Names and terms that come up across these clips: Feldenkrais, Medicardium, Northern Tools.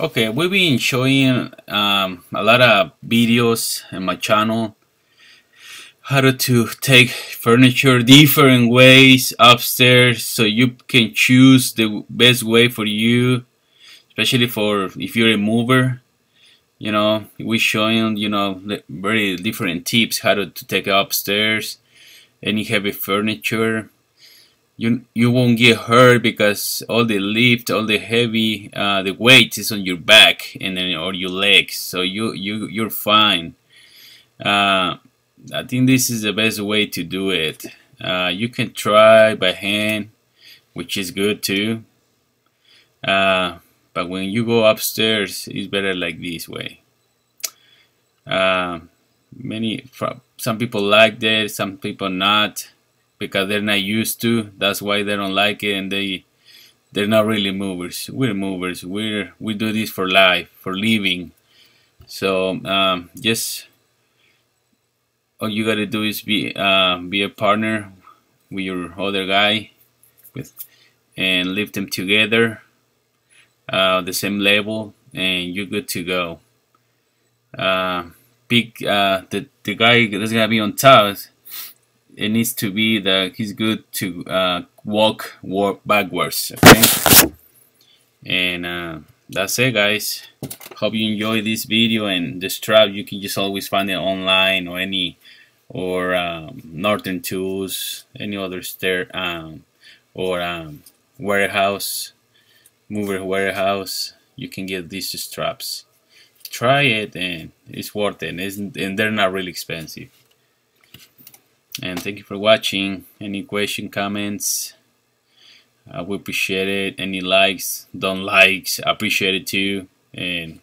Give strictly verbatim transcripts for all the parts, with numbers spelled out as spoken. Okay, we've been showing um, a lot of videos in my channel how to take furniture different ways upstairs, so you can choose the best way for you, especially for if you're a mover. You know, we're showing, you know, very different tips how to, to take upstairs any heavy furniture. You, you won't get hurt because all the lift, all the heavy, uh, the weight is on your back and then or your legs, so you you you're fine. Uh, I think this is the best way to do it. Uh, you can try by hand, which is good too. Uh, but when you go upstairs, it's better like this way. Uh, many some people like that, some people not, because they're not used to. That's why they don't like it, and they they're not really movers. We're movers. We're we do this for life, for living. So um, just all you gotta do is be uh, be a partner with your other guy, with and lift them together, uh, the same level, and you're good to go. Uh, pick uh, the the guy that's gonna be on top. It needs to be that he's good to uh, walk, walk backwards, okay? And uh, that's it, guys. Hope you enjoy this video. And the strap, you can just always find it online or any, or um, Northern Tools, any other stair, um, or um, warehouse, mover warehouse. You can get these straps. Try it, and it's worth it. It's, and they're not really expensive. And thank you for watching. Any question, comments, I would appreciate it. Any likes, don't likes, I appreciate it too. And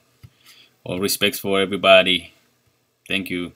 all respects for everybody. Thank you.